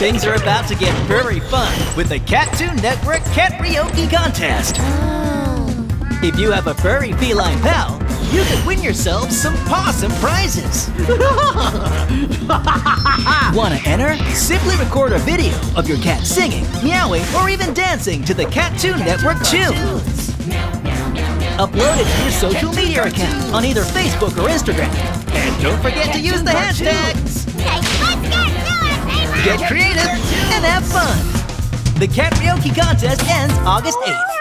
Things are about to get very fun with the Cat-Toon Network Cat-Raoke Contest. Oh. If you have a furry feline pal, you can win yourself some possum prizes. Want to enter? Simply record a video of your cat singing, meowing, or even dancing to the Cat-Toon Network Tunes. Upload it to your social media account on either Facebook or Instagram. And don't forget to use the hashtags. Get creative and have fun. The Cat-Raoke Contest ends August 8th.